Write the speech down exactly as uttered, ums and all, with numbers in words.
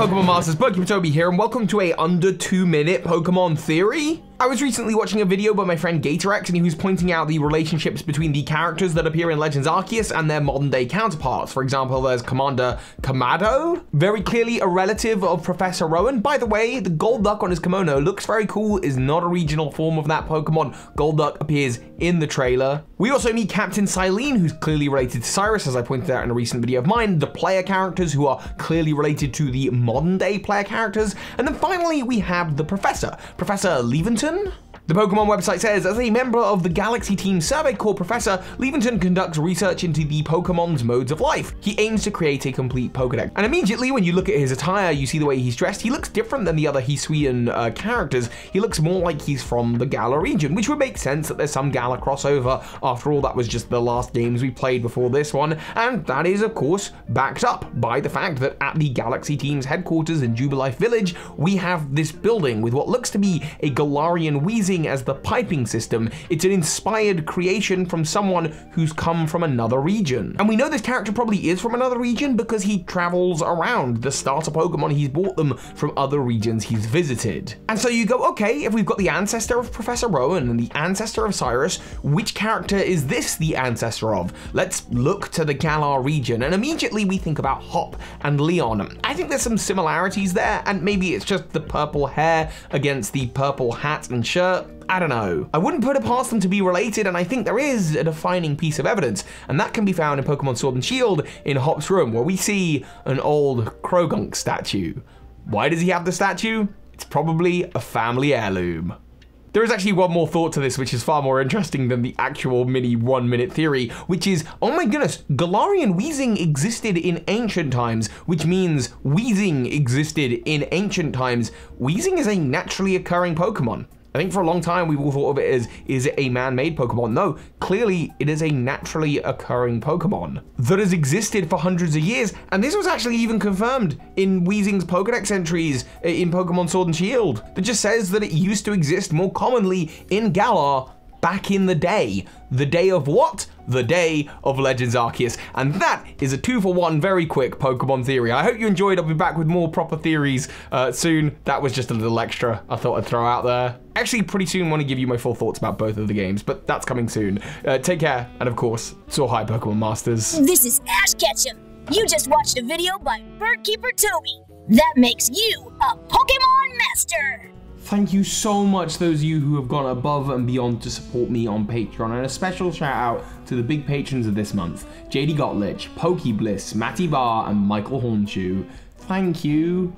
Pokemon Masters, Bird Keeper Toby here, and welcome to a under two minute Pokemon theory. I was recently watching a video by my friend Gator X, and he was pointing out the relationships between the characters that appear in Legends Arceus and their modern day counterparts. For example, there's Commander Kamado, very clearly a relative of Professor Rowan. By the way, the Golduck on his kimono looks very cool, is not a regional form of that Pokemon. Golduck appears in the trailer. We also meet Captain Silene, who's clearly related to Cyrus, as I pointed out in a recent video of mine, the player characters who are clearly related to the modern day player characters. And then finally, we have the Professor, Professor Laventon. The Pokemon website says, as a member of the Galaxy Team Survey Corps, Professor Laventon conducts research into the Pokemon's modes of life. He aims to create a complete Pokedex. And immediately when you look at his attire, you see the way he's dressed. He looks different than the other Hisuian uh, characters. He looks more like he's from the Galar region, which would make sense that there's some Galar crossover. After all, that was just the last games we played before this one. And that is, of course, backed up by the fact that at the Galaxy Team's headquarters in Jubilife Village, we have this building with what looks to be a Galarian Weezing as the piping system. It's an inspired creation from someone who's come from another region. And we know this character probably is from another region because he travels around. The starter Pokemon, he's bought them from other regions he's visited. And so you go, okay, if we've got the ancestor of Professor Rowan and the ancestor of Cyrus, which character is this the ancestor of? Let's look to the Galar region. And immediately we think about Hop and Leon. I think there's some similarities there, and maybe it's just the purple hair against the purple hat and shirt. I don't know. I wouldn't put it past them to be related, and I think there is a defining piece of evidence, and that can be found in Pokemon Sword and Shield in Hop's room, where we see an old Croagunk statue. Why does he have the statue? It's probably a family heirloom. There is actually one more thought to this, which is far more interesting than the actual mini one minute theory, which is, oh my goodness, Galarian Weezing existed in ancient times, which means Weezing existed in ancient times. Weezing is a naturally occurring Pokemon. I think for a long time, we've all thought of it as, is it a man-made Pokemon? No, clearly it is a naturally occurring Pokemon that has existed for hundreds of years. And this was actually even confirmed in Weezing's Pokedex entries in Pokemon Sword and Shield, that just says that it used to exist more commonly in Galar back in the day. The day of what? The day of Legends Arceus. And that is a two for one very quick Pokemon theory. I hope you enjoyed. I'll be back with more proper theories uh, soon. That was just a little extra I thought I'd throw out there. Actually, pretty soon want to give you my full thoughts about both of the games, but that's coming soon. Uh, take care, and of course, soar high, Pokemon Masters. This is Ash Ketchum. You just watched a video by Bird Keeper Toby. That makes you a Pokemon Master. Thank you so much, those of you who have gone above and beyond to support me on Patreon, and a special shout out to the big patrons of this month, J D Gottlich, PokeBliss, Matty Barr, and Michael Hornschuch. Thank you.